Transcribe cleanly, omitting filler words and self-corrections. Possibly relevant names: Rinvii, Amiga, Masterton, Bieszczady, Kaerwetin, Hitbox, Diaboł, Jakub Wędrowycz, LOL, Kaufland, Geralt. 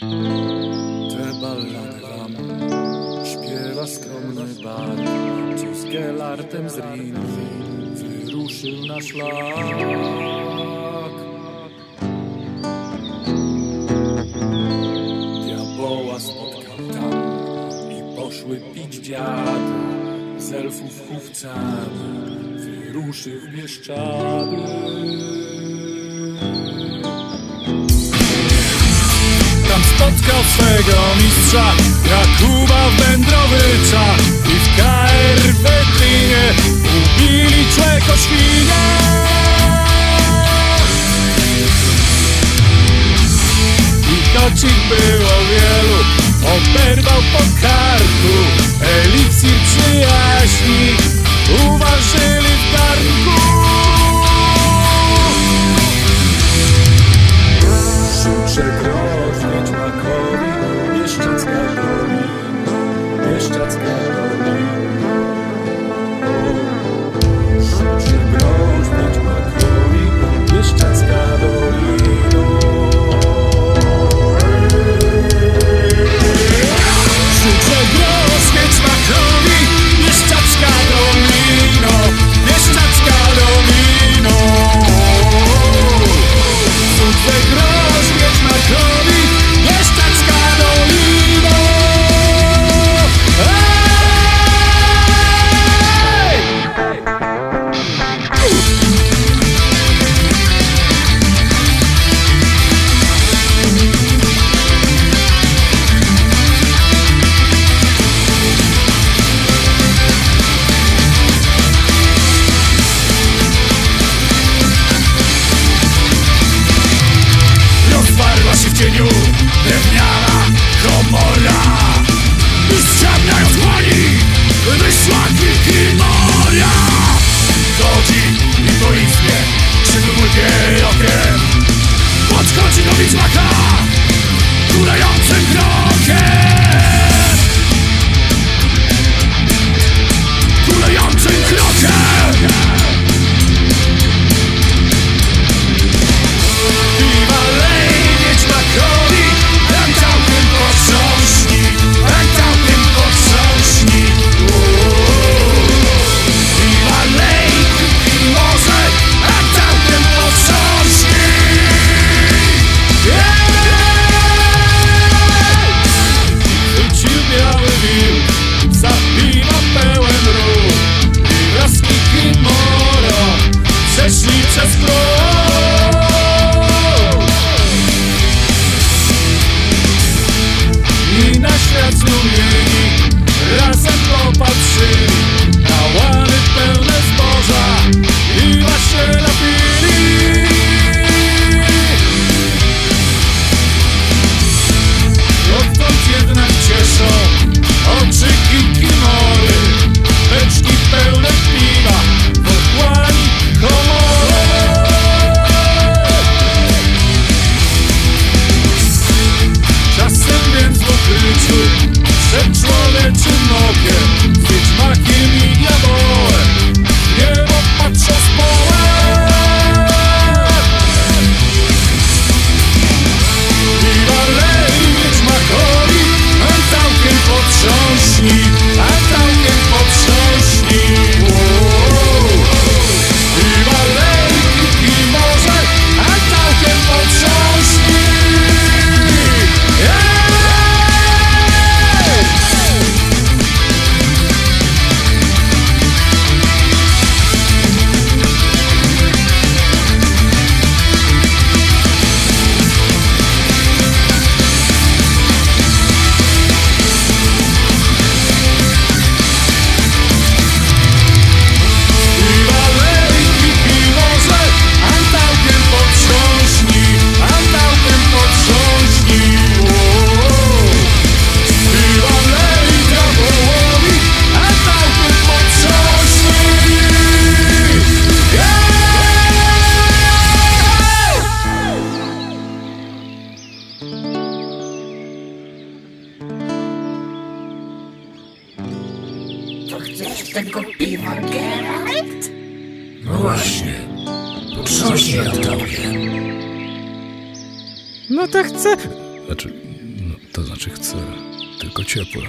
Te ballady wam śpiewa skromny bard, co z Geraltem z Rinvi wyruszył na szlak. Diaboła spotkał tam i poszły pić dziad, z elfów chówcami wyruszył w Bieszczady. Spotkał swego mistrza Jakuba Wędrowycza i w Kaerwetinie ubili człeko świnia. I choć ich było wielu, oberwał po karku eliksir przyjaźni, uważyli w garnku. Chcesz tego piwa, Geralt? No właśnie, coś ja robię. No to chcę... Znaczy, To znaczy chcę tylko ciepła.